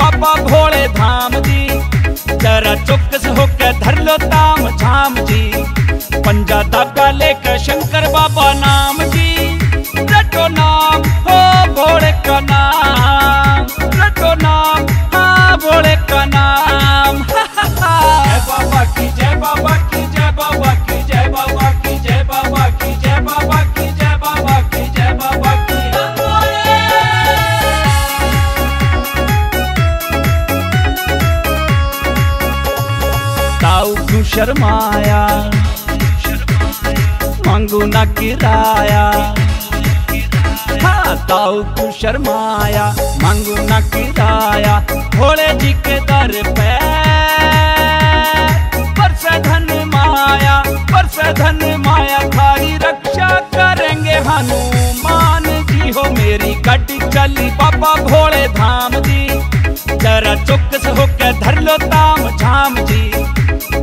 बाबा भोले धाम जी जरा चौकस होकर धर लो ताम झाम जी, पंजा धागा लेकर शंकर बाबा नाम जी, रटो नाम हो भोले का नाम, रटो नाम हा भोले का नाम। जय बाबा की जय, बाबा की जय, बाबा की जय, बाबा की जय, बाबा की जय, बाबा की जय, बाबा की जय, बाबा की। ताऊ क्यों शर्माया, मांगू ना किराया, हाँ ताऊ क्यों शर्माया, मांगू ना किराया, भोले जी के दर पे परस धन माया, परस धन माया, थारी रक्षा करेंगे हनुमान जी हो। मेरी गाड़ी चली बाबा भोले धाम जी जरा चौकस होकर धर लो ताम झाम जी,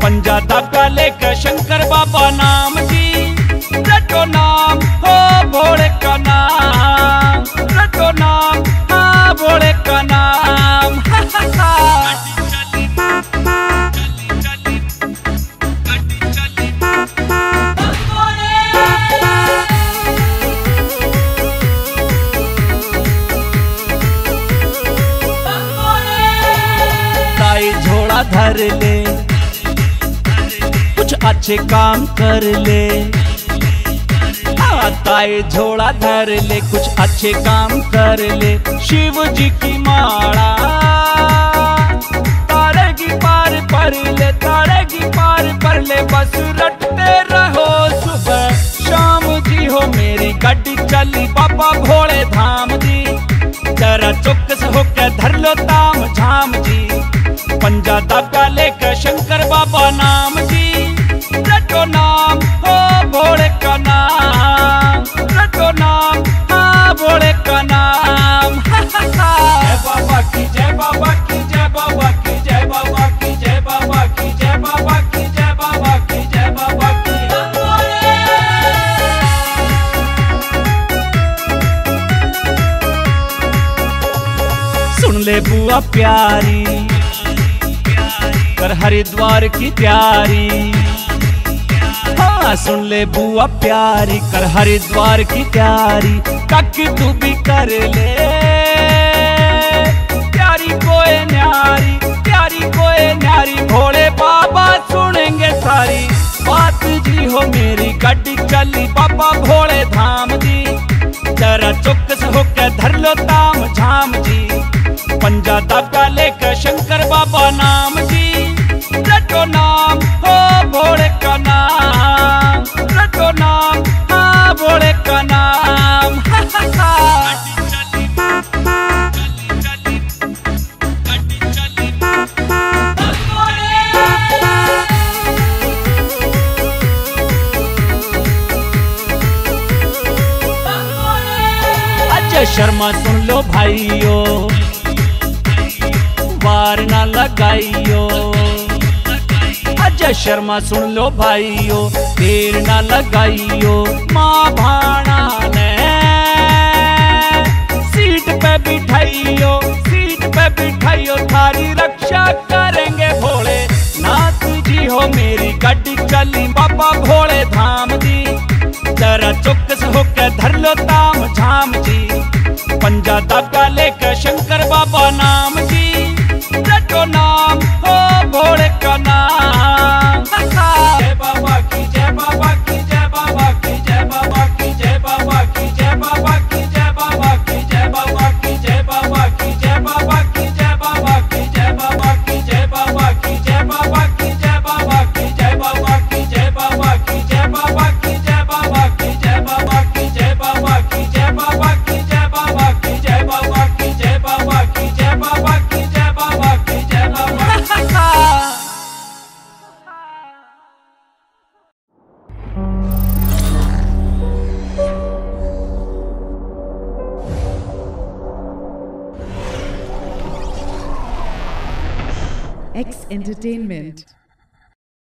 पंजा धागा लेकर शंकर बाबा नाम जी, रटो नाम हो भोले का नाम, रटो नाम हा भोले का नाम। ताई झोला धर ले, अच्छे काम कर ले, ताई झोला धर ले, कुछ अच्छे काम कर ले, शिव जी की माला तारेगी पार पर ले, तारेगी पार पर ले, बस रटते रहो सुबह शाम जी हो। मेरी गाड़ी चली बाबा भोले धाम जी जरा चौकस होकर धर लो ताम झाम जी, पंजा धागा लेकर शंकर बाबा नाम जी, रटो नाम हो भोले का नाम, रटो नाम हा भोले का नाम। जय बाबा की जय, बाबा की जय, बाबा की जय, बाबा की जय, बाबा की जय, बाबा की जय, बाबा की जय, बाबा की। सुन ले बुआ प्यारी, कर हरिद्वार की प्यारी, सुन ले बुआ प्यारी, कर हरिद्वार की तैयारी, काकी तू भी कर ले प्यारी कोई न्यारी, प्यारी कोई न्यारी, भोले बाबा सुनेंगे सारी बात जी हो। मेरी गाड़ी चली बाबा भोले धाम जी जरा चौकस होकर धर लो ताम झाम जी, पंजा धागा लेकर शंकर बाबा नाम जी, रटो नाम हो भोले का नाम, रटो नाम हा भोले का नाम। अजय शर्मा सुन लो भाइयों, वार ना लगाइयो, अजय शर्मा सुन लो भाइयों, देर ना लगाइयो, माँ भाणा ने सीट पे बिठाइयो, सीट पे बिठाइयो, थारी रक्षा करेंगे भोले नाथ जी हो। मेरी गाड़ी चली बाबा भोले धाम जी जरा चौकस होकर धर लो ताम झाम जी, पंजा धागा लेकर शंकर बाबा नाम जी, रटो नाम हो भोले का नाम। जय बाबा की जय, बाबा की जय, बाबा की जय, बाबा की जय, बाबा की जय, बाबा की जय, बाबा की जय, बाबा की जय, बाबा की जय, बाबा की जय, बाबा की जय, बाबा की जय, बाबा की जय, बाबा की जय, बाबा की जय, बाबा की जय, बाबा की जय, बाबा की जय, बाबा की जय, बाबा की जय, बाबा की जय, बाबा की जय, बाबा की जय, बाबा की जय, बाबा की जय, बाबा की। X Entertainment।